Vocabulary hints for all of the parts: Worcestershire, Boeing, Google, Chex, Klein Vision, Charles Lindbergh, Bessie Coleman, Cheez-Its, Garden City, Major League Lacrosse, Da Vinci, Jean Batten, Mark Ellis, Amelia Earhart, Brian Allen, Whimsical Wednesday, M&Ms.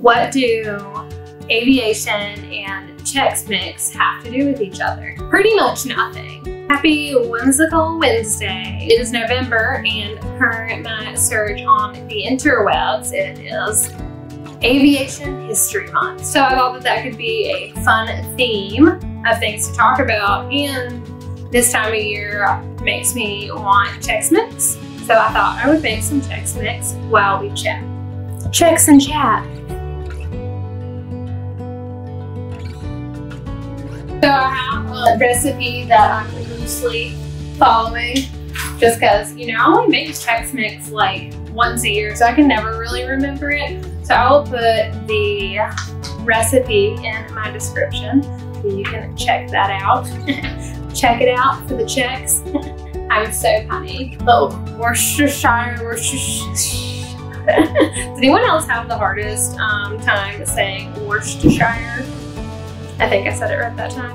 What do aviation and Chex mix have to do with each other? Pretty much nothing. Happy Whimsical Wednesday. It is November, and per my search on the interwebs, it is Aviation History Month. So I thought that that could be a fun theme of things to talk about, and this time of year makes me want Chex Mix. So I thought I would make some Chex Mix while we chat. Chex and chat. So I have a recipe that I'm loosely following just because, you know, I only make Chex Mix like once a year, so I can never really remember it. So I will put the recipe in my description so you can check that out. Check it out for the Chex. I'm so funny. Little Worcestershire. Does anyone else have the hardest time saying Worcestershire? I think I said it right that time.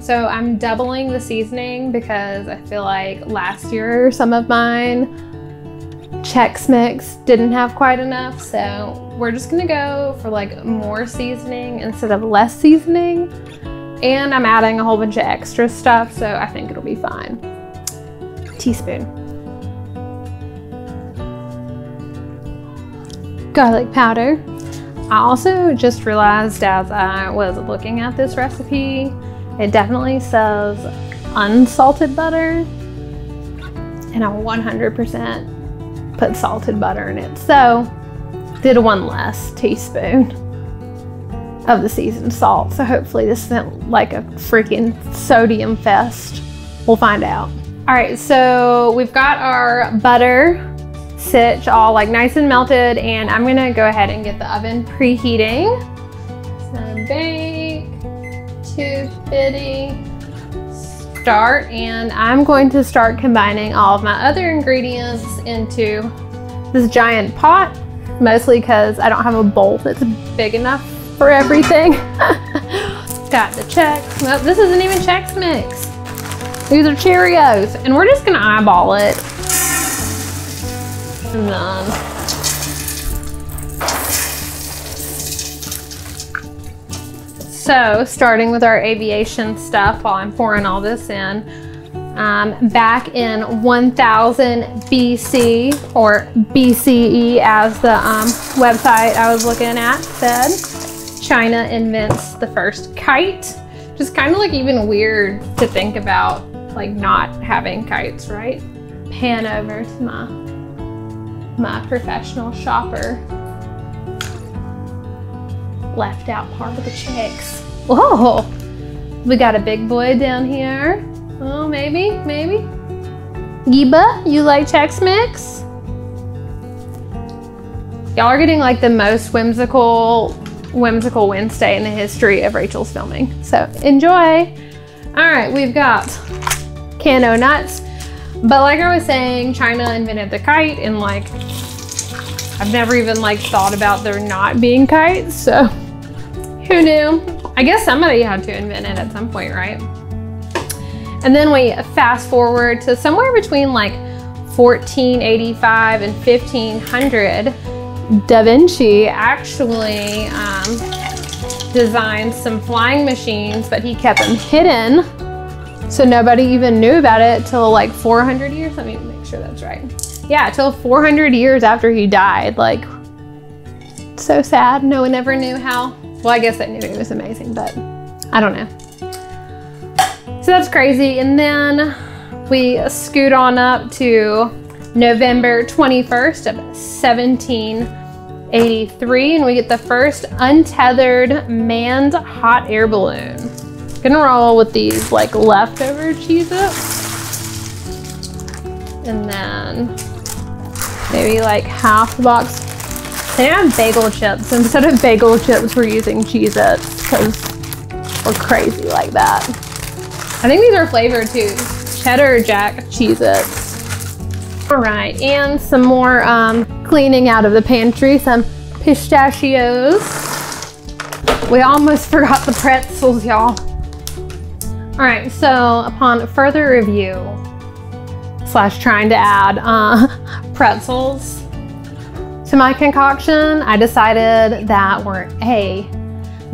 So I'm doubling the seasoning because I feel like last year some of mine Chex Mix didn't have quite enough. So we're just gonna go for like more seasoning instead of less seasoning. And I'm adding a whole bunch of extra stuff, so I think it'll be fine. Teaspoon. Garlic powder. I also just realized as I was looking at this recipe, it definitely says unsalted butter, and I 100% put salted butter in it. So did one less teaspoon of the seasoned salt, so hopefully this isn't like a freaking sodium fest. We'll find out. All right, so we've got our butter sitch all like nice and melted, and I'm gonna go ahead and get the oven preheating. So bake to 250 start, and I'm going to start combining all of my other ingredients into this giant pot, mostly because I don't have a bowl that's big enough for everything. Got the Chex. Nope, this isn't even Chex Mix. These are Cheerios, and we're just gonna eyeball it. And then, so starting with our aviation stuff while I'm pouring all this in, back in 1000 BC or BCE, as the website I was looking at said, China invents the first kite. Just kind of like even weird to think about like not having kites, right? Pan over to my professional shopper. Left out part of the Chex. Whoa, we got a big boy down here. Oh, maybe. Giba, you like Chex Mix? Y'all are getting like the most whimsical Wednesday in the history of Rachel's filming. So enjoy. All right, we've got Cano nuts. But like I was saying, China invented the kite, and like, I've never even like thought about there not being kites. So who knew? I guess somebody had to invent it at some point, right? And then we fast forward to somewhere between like 1485 and 1500. Da Vinci actually designed some flying machines, but he kept them hidden, so nobody even knew about it till like 400 years. Let me make sure that's right. Yeah, till 400 years after he died. Like, so sad. No one ever knew how. Well, I guess they knew it was amazing, but I don't know. So that's crazy. And then we scoot on up to November 21st of 1783, and we get the first untethered manned hot air balloon. Gonna roll with these like leftover Cheez-Its, and then maybe like half the box. They have bagel chips. Instead of bagel chips, we're using Cheez-Its because we're crazy like that. I think these are flavored too. Cheddar Jack Cheez-Its. All right, and some more cleaning out of the pantry, some pistachios. We almost forgot the pretzels, y'all. All right, so upon further review slash trying to add pretzels to my concoction, I decided that we're A,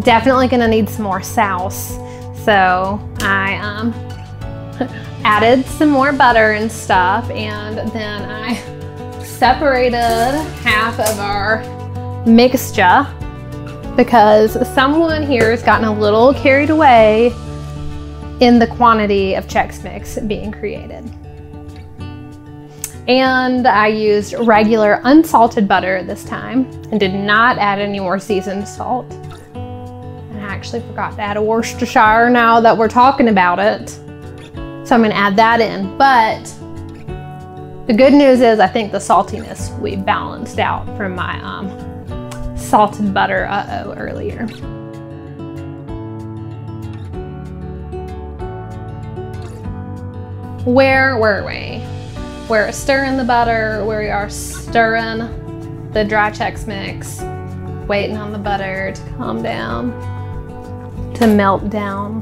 definitely gonna need some more sauce. So I added some more butter and stuff, and then I separated half of our mixture because someone here has gotten a little carried away in the quantity of Chex Mix being created. And I used regular unsalted butter this time and did not add any more seasoned salt. And I actually forgot to add a Worcestershire now that we're talking about it. So I'm gonna add that in. But the good news is I think the saltiness we balanced out from my salted butter earlier. Where were we? We're stirring the butter, we are stirring the dry Chex Mix, waiting on the butter to calm down, to melt down.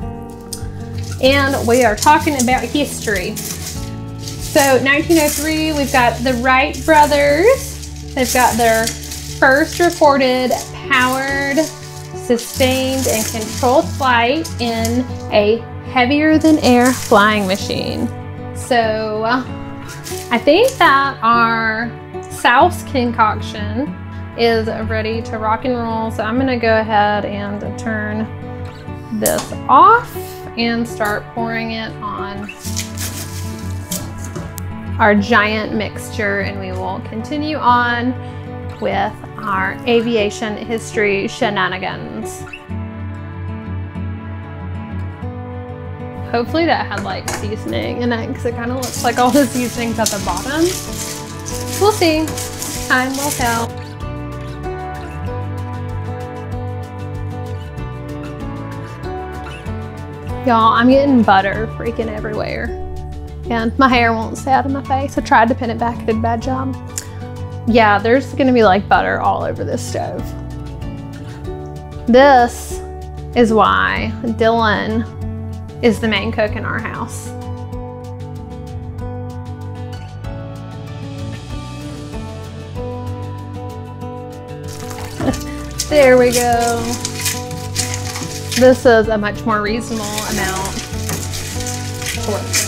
And we are talking about history. So 1903, we've got the Wright brothers. They've got their first recorded powered, sustained, and controlled flight in a heavier than air flying machine. So I think that our sauce concoction is ready to rock and roll. So I'm gonna go ahead and turn this off and start pouring it on our giant mixture, and we will continue on with our aviation history shenanigans. Hopefully that had like seasoning in it, because it kind of looks like all the seasoning's at the bottom. We'll see. Time will tell. Y'all, I'm getting butter freaking everywhere. And my hair won't stay out of my face. I tried to pin it back, I did a bad job. Yeah, there's gonna be like butter all over this stove. This is why Dylan is the main cook in our house. There we go. This is a much more reasonable amount to work with.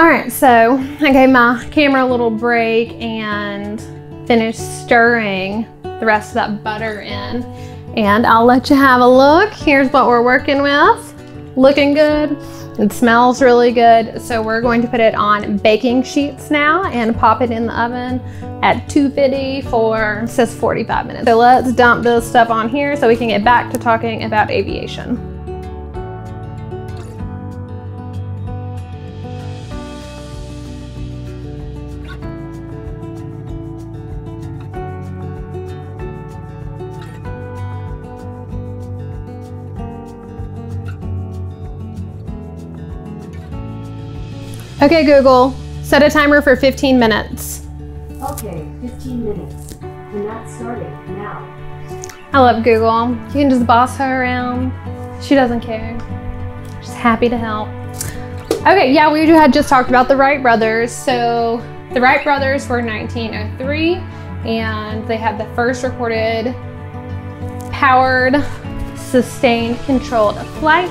All right, so I gave my camera a little break and finished stirring the rest of that butter in, and I'll let you have a look. Here's what we're working with. Looking good. It smells really good. So we're going to put it on baking sheets now and pop it in the oven at 250 for, it says 45 minutes. So let's dump this stuff on here so we can get back to talking about aviation. Okay, Google, set a timer for 15 minutes. Okay, 15 minutes. We're not starting now. I love Google. You can just boss her around. She doesn't care. She's happy to help. Okay, yeah, we had just talked about the Wright brothers. So the Wright brothers were 1903, and they had the first recorded powered, sustained, controlled flight.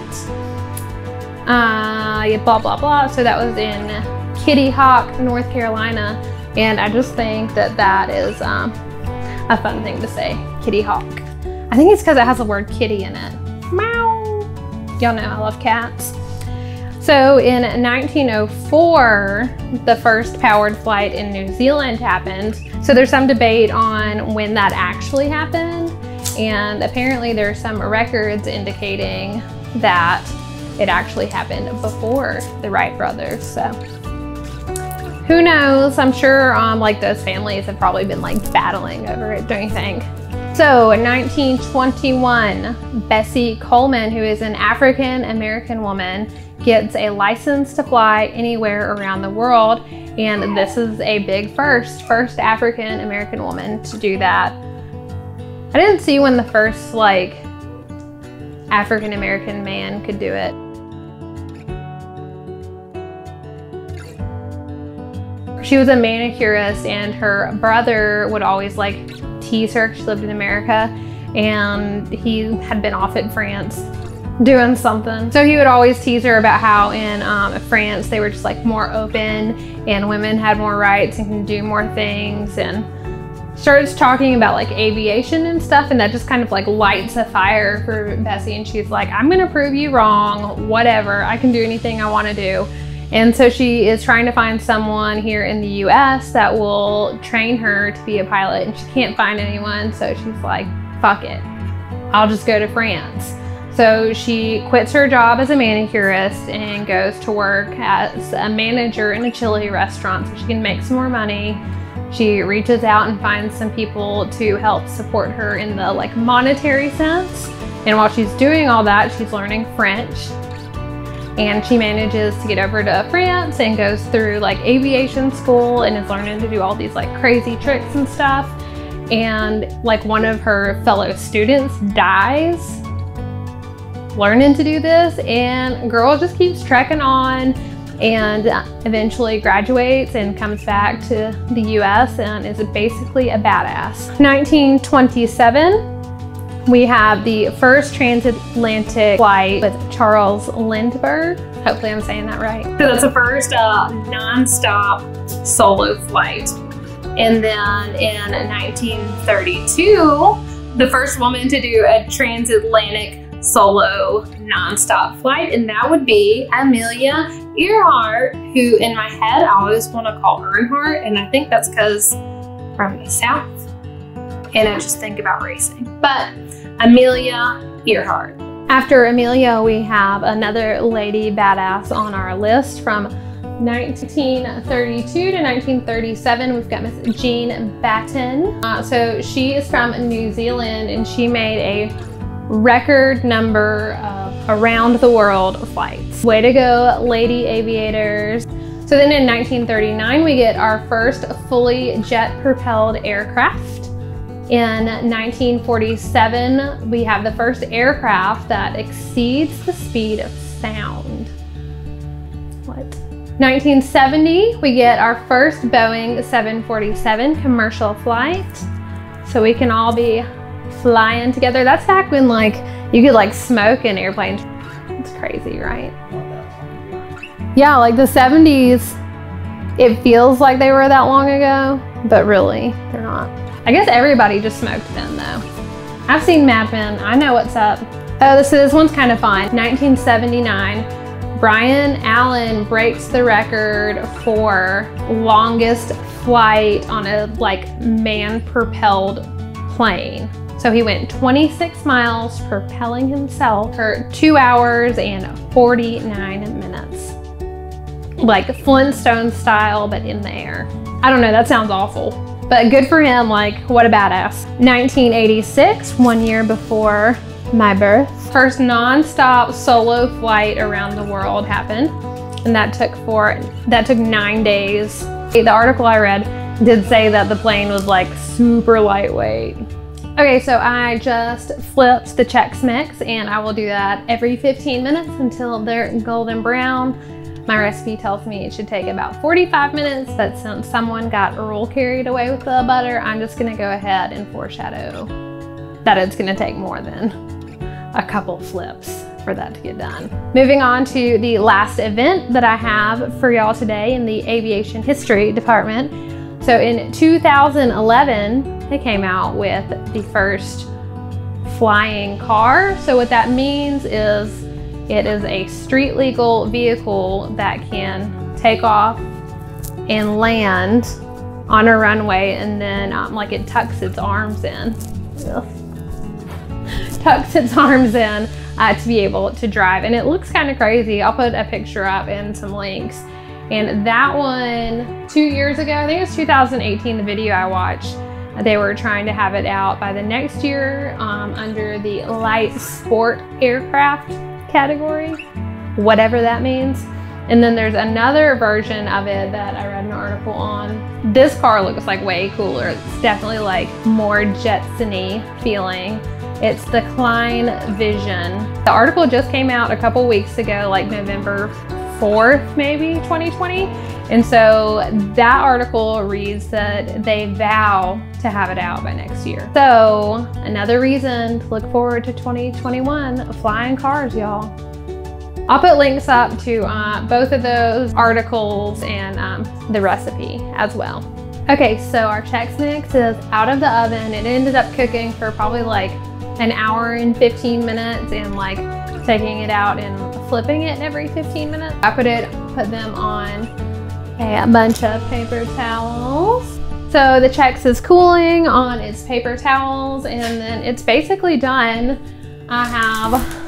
Blah, blah, blah. So that was in Kitty Hawk, North Carolina. And I just think that that is a fun thing to say, Kitty Hawk. I think it's because it has the word kitty in it. Meow. Y'all know I love cats. So in 1904, the first powered flight in New Zealand happened. So there's some debate on when that actually happened. And apparently there's some records indicating that it actually happened before the Wright brothers, so who knows? I'm sure like those families have probably been like battling over it, don't you think? So in 1921, Bessie Coleman, who is an African-American woman, gets a license to fly anywhere around the world. And this is a big first African-American woman to do that. I didn't see when the first African-American man could do it. She was a manicurist, and her brother would always tease her. She lived in America and he had been off in France doing something. So he would always tease her about how in France they were just more open and women had more rights and can do more things, and starts talking about aviation and stuff, and that just kind of lights a fire for Bessie, and she's like, I'm gonna prove you wrong, whatever, I can do anything I wanna do. And so she is trying to find someone here in the US that will train her to be a pilot, and she can't find anyone, so she's like, fuck it, I'll just go to France. So she quits her job as a manicurist and goes to work as a manager in a Chili restaurant so she can make some more money. She reaches out and finds some people to help support her in the monetary sense, and while she's doing all that, she's learning French. And she manages to get over to France and goes through aviation school and is learning to do all these crazy tricks and stuff. And one of her fellow students dies learning to do this, and girl just keeps trekking on and eventually graduates and comes back to the US and is basically a badass. 1927. We have the first transatlantic flight with Charles Lindbergh. Hopefully I'm saying that right. So that's the first nonstop solo flight. And then in 1932, the first woman to do a transatlantic solo nonstop flight, and that would be Amelia Earhart, who in my head I always want to call Earnhardt, and I think that's because from the South. And I just think about racing. But Amelia Earhart. After Amelia, we have another lady badass on our list. From 1932 to 1937, we've got Miss Jean Batten. So she is from New Zealand, and she made a record number of around the world flights. Way to go, lady aviators. So then in 1939, we get our first fully jet-propelled aircraft. In 1947, we have the first aircraft that exceeds the speed of sound. What? 1970, we get our first Boeing 747 commercial flight. So we can all be flying together. That's back when you could smoke in airplanes. It's crazy, right? Yeah, the 70s, it feels like they were that long ago, but really, they're not. I guess everybody just smoked then, though. I've seen Mad Men, I know what's up. Oh, this one's kind of fun. 1979, Brian Allen breaks the record for longest flight on a man-propelled plane. So he went 26 miles propelling himself for 2 hours and 49 minutes. Flintstone style, but in the air. I don't know, that sounds awful. But good for him, what a badass. 1986, 1 year before my birth, first nonstop solo flight around the world happened. And that took 9 days. The article I read did say that the plane was super lightweight. Okay, so I just flipped the Chex mix, and I will do that every 15 minutes until they're golden brown. My recipe tells me it should take about 45 minutes, but since someone got real carried away with the butter, I'm just gonna go ahead and foreshadow that it's gonna take more than a couple flips for that to get done. Moving on to the last event that I have for y'all today in the aviation history department. So in 2011, they came out with the first flying car. So what that means is it is a street legal vehicle that can take off and land on a runway, and then it tucks its arms in. Tucks its arms in to be able to drive. And it looks kind of crazy. I'll put a picture up and some links. And that one, 2 years ago, I think it was 2018, the video I watched, They were trying to have it out by the next year under the light sport aircraft category, whatever that means. And then there's another version of it that I read an article on. This car looks like way cooler. It's definitely like more Jetsony feeling. It's the Klein Vision. The article just came out a couple weeks ago, like November 4th, maybe 2020. And so that article reads that they vow to have it out by next year. So another reason to look forward to 2021, flying cars, y'all. I'll put links up to both of those articles and the recipe as well. Okay, so our Chex Mix is out of the oven. It ended up cooking for probably like an hour and 15 minutes and like taking it out and flipping it every 15 minutes. I put them on a bunch of paper towels. So the Chex is cooling on its paper towels and then it's basically done. I have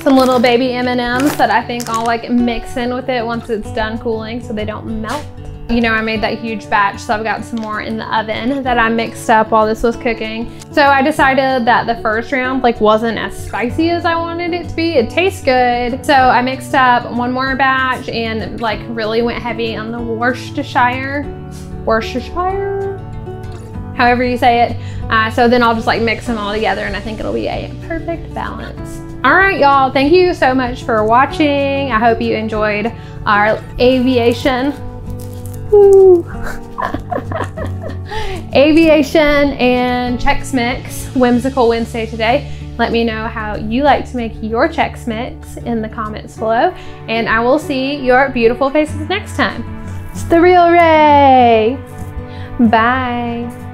some little baby M&Ms that I think I'll like mix in with it once it's done cooling so they don't melt. You know, I made that huge batch, so I've got some more in the oven that I mixed up while this was cooking. So I decided that the first round like wasn't as spicy as I wanted it to be. It tastes good. So I mixed up one more batch and like really went heavy on the Worcestershire, however you say it. So then I'll just like mix them all together and I think it'll be a perfect balance. All right, y'all, thank you so much for watching. I hope you enjoyed our aviation aviation and Chex Mix Whimsical Wednesday today. Let me know how you like to make your Chex Mix in the comments below, and I will see your beautiful faces next time. It's the real Ray. Bye.